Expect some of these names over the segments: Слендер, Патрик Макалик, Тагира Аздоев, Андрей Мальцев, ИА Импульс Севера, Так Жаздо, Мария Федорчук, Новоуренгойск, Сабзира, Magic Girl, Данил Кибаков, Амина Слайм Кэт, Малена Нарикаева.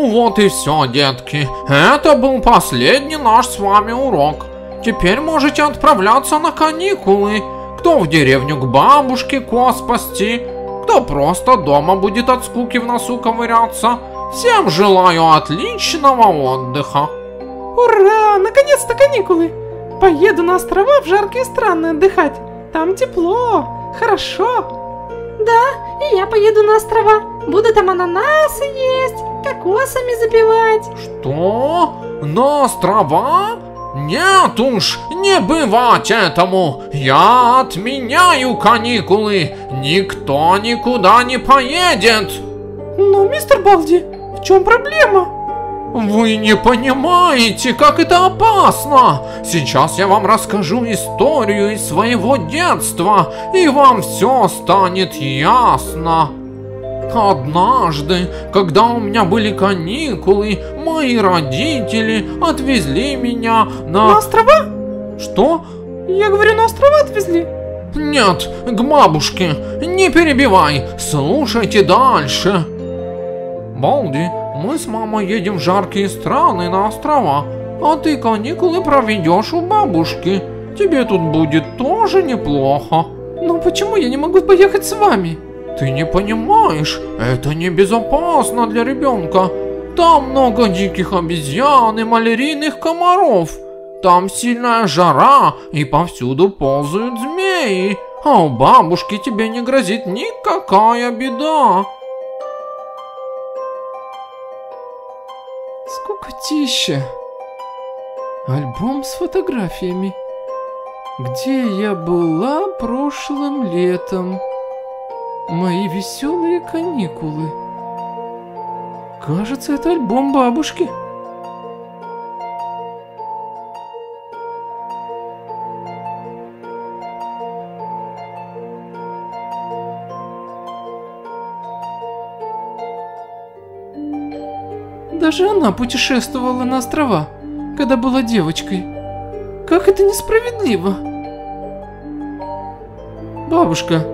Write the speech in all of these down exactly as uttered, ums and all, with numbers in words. Ну вот и все, детки. Это был последний наш с вами урок. Теперь можете отправляться на каникулы. Кто в деревню к бабушке коз пасти, кто просто дома будет от скуки в носу ковыряться. Всем желаю отличного отдыха. Ура! Наконец-то каникулы! Поеду на острова в жаркие страны отдыхать. Там тепло, хорошо. Да, и я поеду на острова. Буду там ананасы есть, кокосами запивать. Что? На острова? Нет уж, не бывать этому. Я отменяю каникулы. Никто никуда не поедет. Но, мистер Балди, в чем проблема? Вы не понимаете, как это опасно. Сейчас я вам расскажу историю из своего детства, и вам все станет ясно. Однажды, когда у меня были каникулы, мои родители отвезли меня на... На острова? Что? Я говорю, на острова отвезли? Нет, к бабушке. Не перебивай, слушайте дальше. Балди, мы с мамой едем в жаркие страны на острова, а ты каникулы проведешь у бабушки. Тебе тут будет тоже неплохо. Но почему я не могу поехать с вами? Ты не понимаешь, это небезопасно для ребенка. Там много диких обезьян и малярийных комаров. Там сильная жара и повсюду ползают змеи. А у бабушки тебе не грозит никакая беда. Скукотища. Альбом с фотографиями. Где я была прошлым летом? Мои веселые каникулы. Кажется, это альбом бабушки. Даже она путешествовала на острова, когда была девочкой. Как это несправедливо. Бабушка,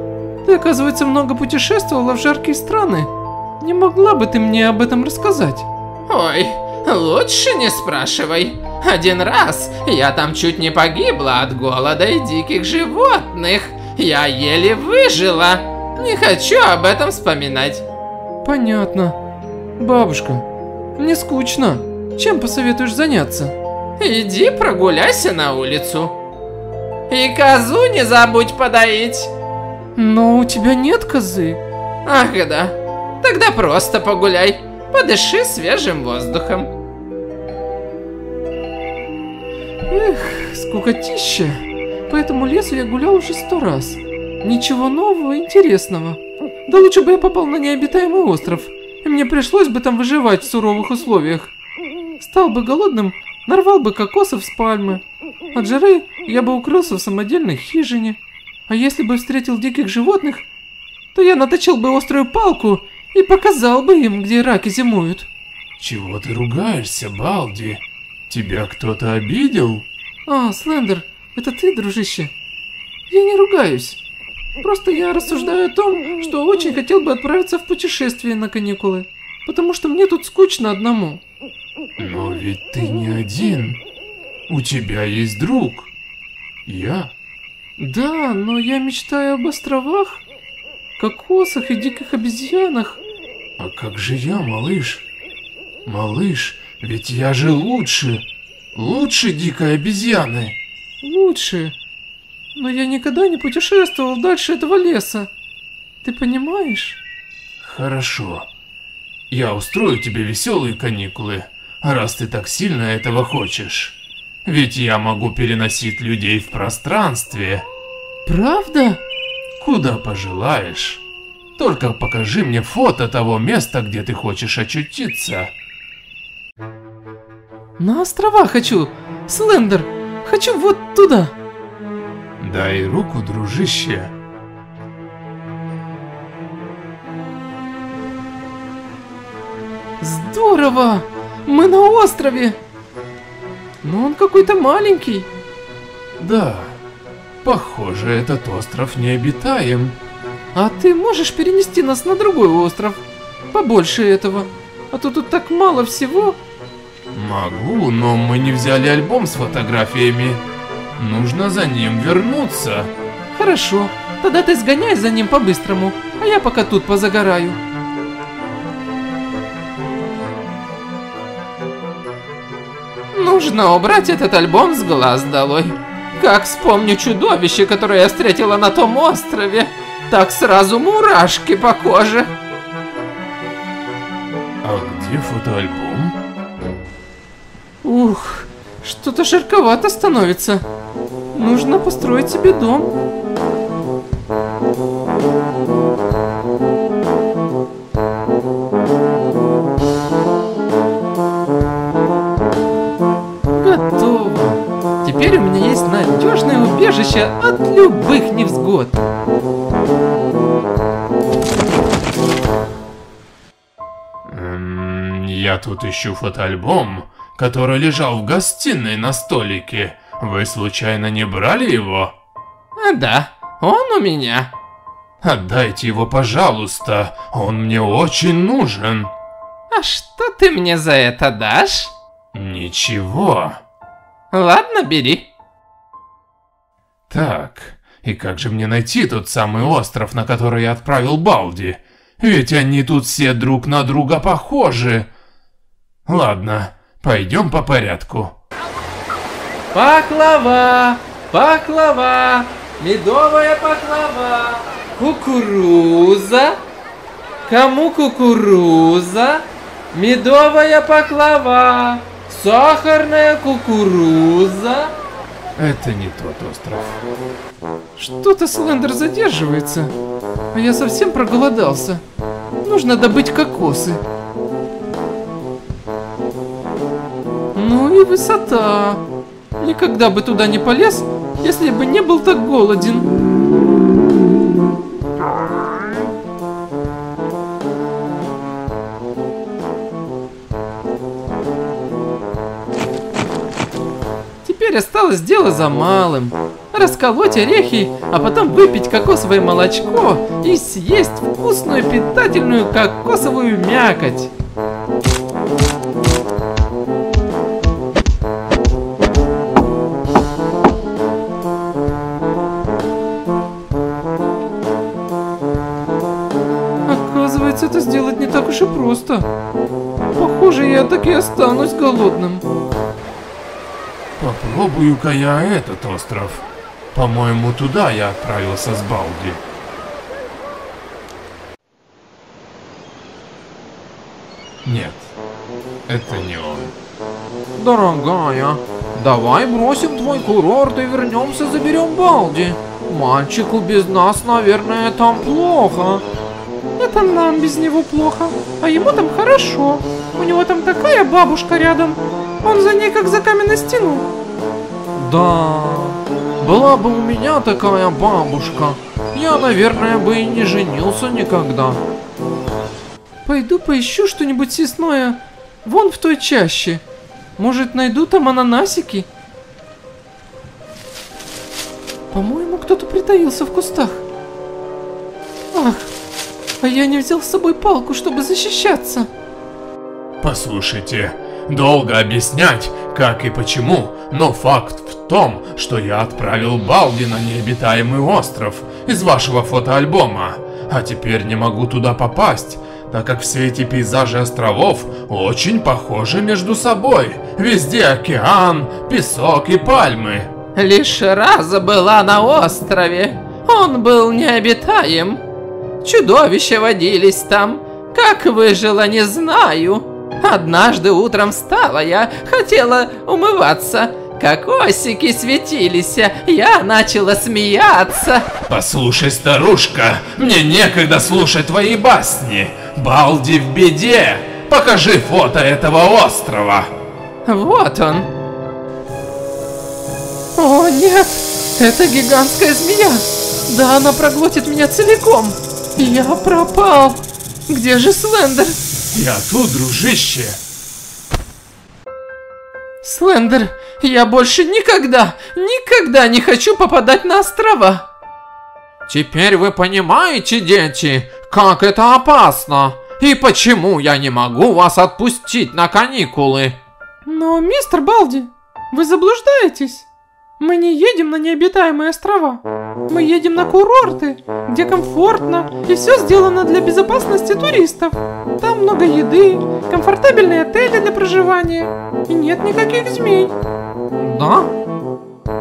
ты, оказывается, много путешествовала в жаркие страны. Не могла бы ты мне об этом рассказать? Ой, лучше не спрашивай. Один раз я там чуть не погибла от голода и диких животных. Я еле выжила. Не хочу об этом вспоминать. Понятно. Бабушка, мне скучно. Чем посоветуешь заняться? Иди прогуляйся на улицу. И козу не забудь подоить. Но у тебя нет козы. Ах да. Тогда просто погуляй. Подыши свежим воздухом. Эх, скукотища. По этому лесу я гулял уже сто раз. Ничего нового и интересного. Да лучше бы я попал на необитаемый остров. И мне пришлось бы там выживать в суровых условиях. Стал бы голодным, нарвал бы кокосов с пальмы. От жары я бы укрылся в самодельной хижине. А если бы встретил диких животных, то я наточил бы острую палку и показал бы им, где раки зимуют. Чего ты ругаешься, Балди? Тебя кто-то обидел? А, Слендер, это ты, дружище? Я не ругаюсь. Просто я рассуждаю о том, что очень хотел бы отправиться в путешествие на каникулы, потому что мне тут скучно одному. Но ведь ты не один. У тебя есть друг. Я... Да, но я мечтаю об островах, кокосах и диких обезьянах. А как же я, малыш? Малыш, ведь я же лучше. Лучше дикой обезьяны. Лучше. Но я никогда не путешествовал дальше этого леса. Ты понимаешь? Хорошо. Я устрою тебе веселые каникулы, раз ты так сильно этого хочешь. Ведь я могу переносить людей в пространстве. Правда? Куда пожелаешь. Только покажи мне фото того места, где ты хочешь очутиться. На острова хочу, Слендер. Хочу вот туда. Дай руку, дружище. Здорово! Мы на острове! Но он какой-то маленький. Да, похоже, этот остров необитаем. А ты можешь перенести нас на другой остров? Побольше этого. А то тут так мало всего. Могу, но мы не взяли альбом с фотографиями. Нужно за ним вернуться. Хорошо, тогда ты сгоняй за ним по-быстрому, а я пока тут позагораю. Нужно убрать этот альбом с глаз долой. Как вспомню чудовище, которое я встретила на том острове, так сразу мурашки по коже. А где фотоальбом? Ух, что-то жарковато становится. Нужно построить себе дом. Теперь у меня есть надежное убежище от любых невзгод. Эм, я тут ищу фотоальбом, который лежал в гостиной на столике. Вы случайно не брали его? А, да, он у меня. Отдайте его, пожалуйста, он мне очень нужен. А что ты мне за это дашь? Ничего. Ладно, бери. Так, и как же мне найти тот самый остров, на который я отправил Балди? Ведь они тут все друг на друга похожи. Ладно, пойдем по порядку. Паклава, паклава, медовая паклава, кукуруза. Кому кукуруза? Медовая паклава. Сахарная кукуруза. Это не тот остров. Что-то Слендер задерживается. А я совсем проголодался. Нужно добыть кокосы. Ну и высота. Никогда бы туда не полез, если бы не был так голоден. Осталось дело за малым. Расколоть орехи, а потом выпить кокосовое молочко и съесть вкусную питательную кокосовую мякоть. Оказывается, это сделать не так уж и просто. Похоже, я так и останусь голодным. Попробую-ка я этот остров. По-моему, туда я отправился с Балди. Нет, это не он. Дорогая, давай бросим твой курорт и вернемся, заберем Балди. Мальчику без нас, наверное, там плохо. Это нам без него плохо, а ему там хорошо. У него там такая бабушка рядом. Он за ней как за каменную стену. Да, была бы у меня такая бабушка, я, наверное, бы и не женился никогда. Пойду поищу что-нибудь съестное вон в той чаще. Может, найду там ананасики? По-моему, кто-то притаился в кустах. Ах, а я не взял с собой палку, чтобы защищаться. Послушайте. Долго объяснять, как и почему, но факт в том, что я отправил Балди на необитаемый остров из вашего фотоальбома, а теперь не могу туда попасть, так как все эти пейзажи островов очень похожи между собой. Везде океан, песок и пальмы. Лишь раз была на острове, он был необитаем. Чудовища водились там, как выжила, не знаю. Однажды утром встала я, хотела умываться. Кокосики светились, я начала смеяться. Послушай, старушка, мне некогда слушать твои басни. Балди в беде. Покажи фото этого острова. Вот он. О нет, это гигантская змея. Да, она проглотит меня целиком. Я пропал. Где же Слендер? Я тут, дружище. Слендер, я больше никогда, никогда не хочу попадать на острова. Теперь вы понимаете, дети, как это опасно. И почему я не могу вас отпустить на каникулы? Но, мистер Балди, вы заблуждаетесь. Мы не едем на необитаемые острова. Мы едем на курорты, где комфортно и все сделано для безопасности туристов. Там много еды, комфортабельные отели для проживания и нет никаких змей. Да?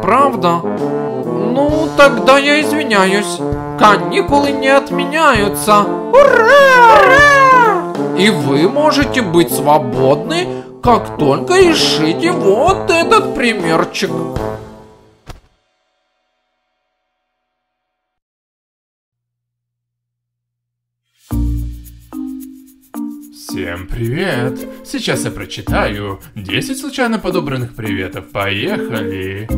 Правда? Ну, тогда я извиняюсь. Каникулы не отменяются. Ура! Ура! И вы можете быть свободны, как только решите вот этот примерчик. Всем привет! Сейчас я прочитаю десять случайно подобранных приветов. Поехали!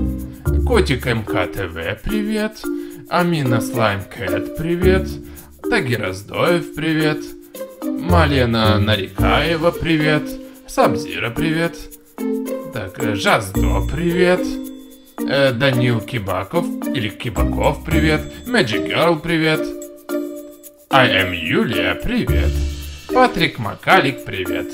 Котик эм ка тэ вэ, привет! Амина Слайм Кэт, привет! Тагира Аздоев, привет! Малена Нарикаева, привет! Сабзира, привет! Так, Жаздо, привет! Э, Данил Кибаков, или Кибаков, привет! Magic Girl, привет! I am Юлия, привет! Патрик Макалик, привет!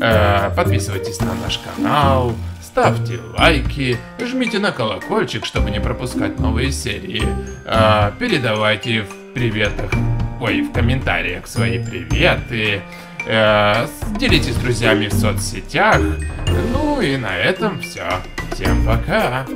Э, подписывайтесь на наш канал, ставьте лайки, жмите на колокольчик, чтобы не пропускать новые серии. Э, передавайте в приветах, ой, в комментариях свои приветы. Э, делитесь с друзьями в соцсетях. Ну и на этом все. Всем пока!